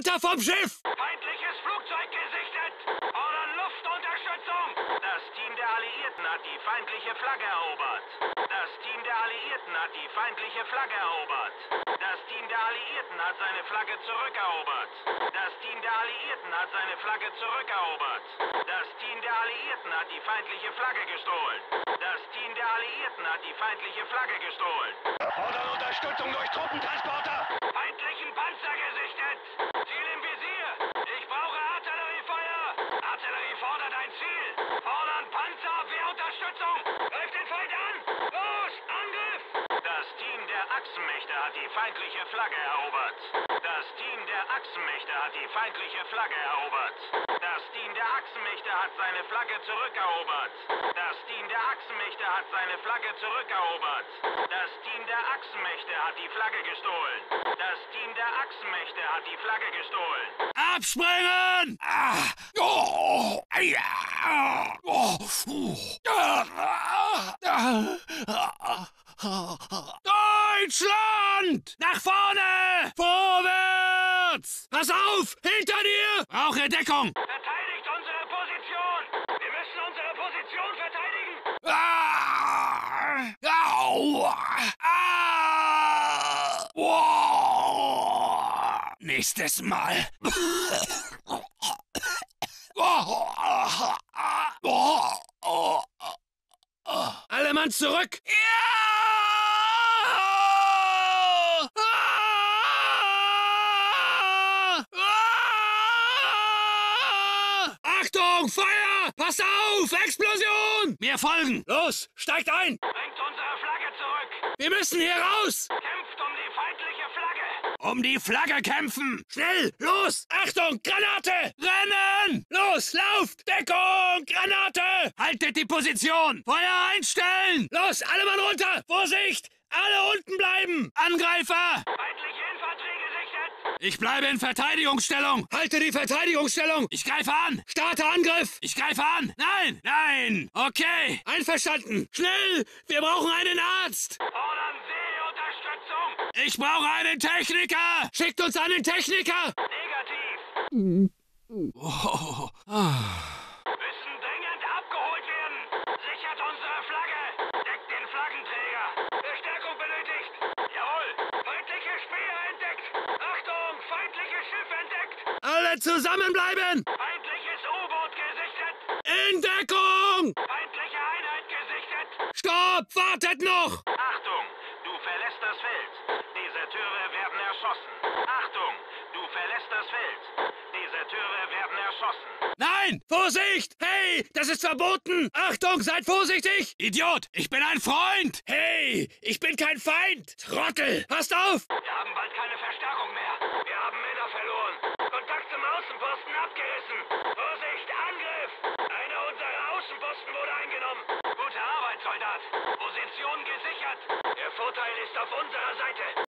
runter vom Schiff! Feindliches Flugzeug gesichtet! Ordern Luftunterstützung! Das Team der Alliierten hat die feindliche Flagge erobert! Das Team der Alliierten hat die feindliche Flagge erobert! Das Team der Alliierten hat seine Flagge zurückerobert! Das Team der Alliierten hat seine Flagge zurückerobert! Das Team der Alliierten hat die feindliche Flagge gestohlen! Das Team der Alliierten hat die feindliche Flagge gestohlen! Ordern Unterstützung durch Truppentransporter! Feindlichen Panzer gesichtet! Ziel im Visier! Ich brauche Artilleriefeuer! Artillerie fordert ein Ziel! Fordern Panzerabwehrunterstützung! Greift den Feind an! Los, Angriff! Das Team der Achsenmächte hat die feindliche Flagge erobert! Das Team der Achsenmächte hat die feindliche Flagge erobert! Das Team der Achsenmächte hat seine Flagge zurückerobert! Das Team der Achsenmächte hat seine Flagge zurückerobert! Das Team der Achsenmächte hat die Flagge gestohlen! Das Team der Achsenmächte hat die Flagge gestohlen! Abspringen! Ah! Oh! Ja! Oh! Deutschland! Nach vorne! Vorwärts! Pass auf! Hinter dir! Brauche Deckung! Verteidigt unsere Position! Wir müssen unsere Position verteidigen! Nächstes Mal! Alle Mann zurück! Achtung! Feuer! Pass auf! Explosion! Mir folgen! Los! Steigt ein! Bringt unsere Flagge zurück! Wir müssen hier raus! Kämpft um die feindliche Flagge! Um die Flagge kämpfen! Schnell! Los! Achtung! Granate! Rennen! Los! Lauft! Deckung! Granate! Haltet die Position! Feuer einstellen! Los! Alle Mann runter! Vorsicht! Alle unten bleiben! Angreifer! Feindliche Infanterie gesichtet! Ich bleibe in Verteidigungsstellung! Halte die Verteidigungsstellung! Ich greife an! Starte Angriff! Ich greife an! Nein! Nein! Okay! Einverstanden! Schnell! Wir brauchen einen Arzt! Fordern Seeunterstützung! Ich brauche einen Techniker! Schickt uns einen Techniker! Negativ! Müssen dringend abgeholt werden! Sichert unsere Flagge! Deckt den Flaggenträger! Verstärkung benötigt! Jawohl! Feindliche Speer entdeckt! Achtung! Feindliches Schiff entdeckt! Alle zusammenbleiben! Feindliches U-Boot gesichtet! In Deckung! Feindliche Einheit gesichtet! Stopp! Wartet noch! Achtung! Du verlässt das Feld! Deserteure werden erschossen! Achtung! Du verlässt das Feld! Deserteure werden erschossen! Nein! Vorsicht! Hey! Das ist verboten! Achtung! Seid vorsichtig! Idiot! Ich bin ein Freund! Hey! Ich bin kein Feind! Trottel! Passt auf! Wir haben bald keine Verstärkung mehr! Wir haben Männer verloren! Kontakt zum Außenposten abgerissen! Vorsicht! Angriff! Einer unserer Außenposten wurde eingenommen! Gute Arbeit, Soldat! Position gesichert! Der Vorteil ist auf unserer Seite!